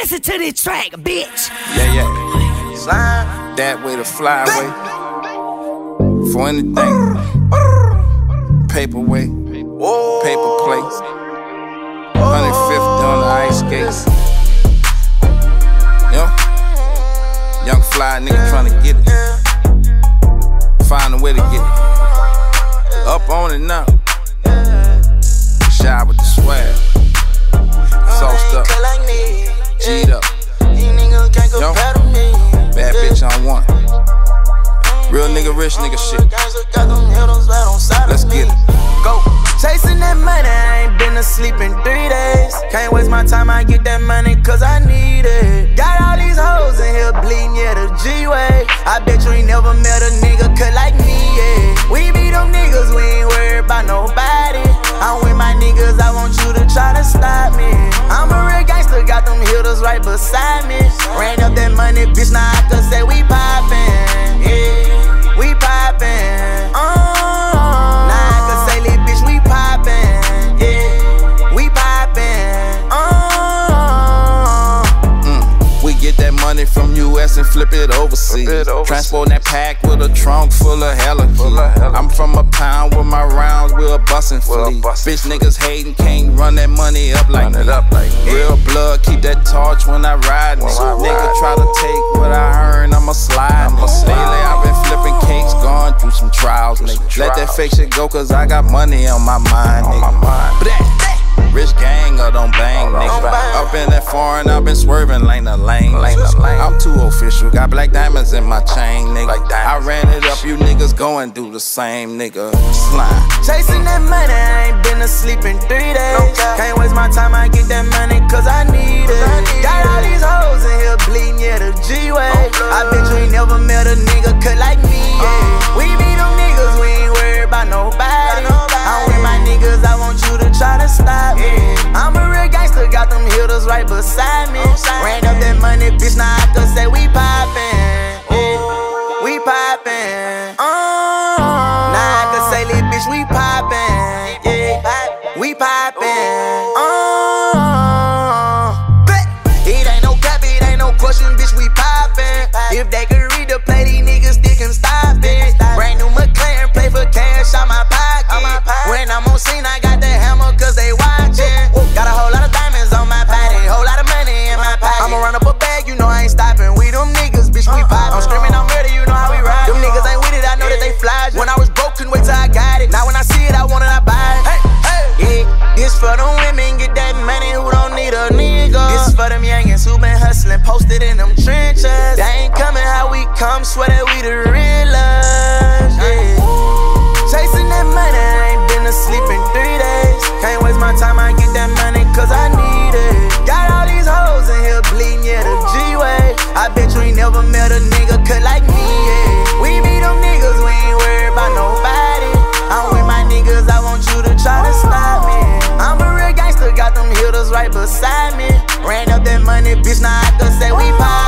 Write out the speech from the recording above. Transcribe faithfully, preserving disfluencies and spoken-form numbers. Listen to this track, bitch. Yeah, yeah. Slime. That way to fly away. For anything. Paperweight. Paper plates. one hundred fifty on the ice skates. Yeah. Young fly nigga trying to get it. Find a way to get it. Up on it now. Shy with the swag. Sauced up. G'd up. Yo. Bad bitch on one. Real nigga, rich nigga shit. Let's get it. Go. Chasing that money, I ain't been asleep in three days. Can't waste my time, I get that money cause I need it. Got all these hoes in here bleeding, yeah, the G-way. I bet you ain't never met a nigga cut like me, yeah. We be them niggas, we ain't worried about nobody. I'm with my niggas, I want you to try to stop me. I'm a real gangster, got them hitters right beside me. Ran up that money, bitch, now I could say we poppin', yeah, we poppin', uh. From U S and flip it overseas. overseas. Transporting that pack with a trunk full of hella. Full of hella. I'm from a pound with my rounds, we're bustin' fleet. Bitch niggas hating, can't run that money up like me. Up like Real me. blood, keep that torch when I ride. When I Nigga ride. try to take what I earn, I'ma slide. I'ma slide. Lately I've been flipping cakes, gone through some trials. Through some Let trials. that fake shit go, cause I got money on my mind. On nigga. my mind. Blah. Rich gang or don't bang, nigga. Up in that foreign, I've been swerving lane to lane. I'm too official, got black diamonds in my chain, nigga. I ran it up, you niggas going do the same, nigga. Slime. Chasing that money, I ain't been asleep in three days. Can't waste my time, I get that money cause I need it. Got all these hoes in here bleeding, yeah, the G-way. I bet you ain't never met a nigga cut like me, yeah. We be them niggas, we ain't worried about nobody. I'm with my niggas, I want you to try to stop me. I'm a real gangster, got them hitters right beside me. Ran up that money, bitch, now I could say we poppin', yeah. We poppin', uh. Now I could say, little bitch, we poppin', yeah. We poppin', uh. It ain't no cap, it ain't no question, bitch, we poppin'. If they could read the play, these niggas, they can stop it. Brand new McLaren, play for cash out my pocket. When I'm on scene, I got that hammer cause they watchin'. Got a whole lot of diamonds on my body, whole lot of money in my pocket. I'ma run up a bag, you know I ain't stoppin'. We them niggas, bitch, we poppin'. I'm screaming, I'm murder, you know how we ride. Them niggas ain't with it, I know that they fly. When I was broke, couldn't wait till I got it. Now when I see it, I want it, I buy it. Hey, hey. Yeah, this for them women, get that money who don't need a nigga. This for them youngins who been hustlin', posted in them trenches. They ain't comin' how we come, swear that we the realest, yeah. Chasing that money, I ain't been asleep in three days. Can't waste my time, I get that money cause I need it. Got all these hoes in here bleeding, yeah, the G-way. I bet you ain't never met a nigga cut like me, yeah. We be them niggas, we ain't worried about nobody. I'm with my niggas, I want you to try to stop me. I'm a real gangster, got them hitters right beside me. Ran up that money, bitch, now I could say we pop.